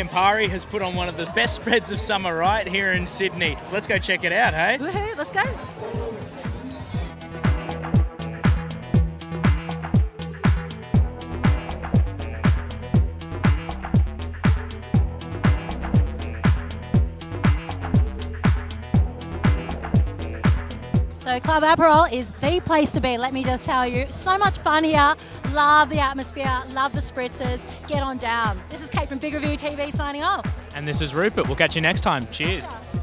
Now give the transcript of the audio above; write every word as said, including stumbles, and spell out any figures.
Campari has put on one of the best spreads of summer right here in Sydney. So let's go check it out, hey? Woohoo, let's go. So Club Aperol is the place to be, let me just tell you. So much fun here, love the atmosphere, love the spritzers, get on down. This is Kate from Big Review T V signing off. And this is Rupert, we'll catch you next time, cheers. Gotcha.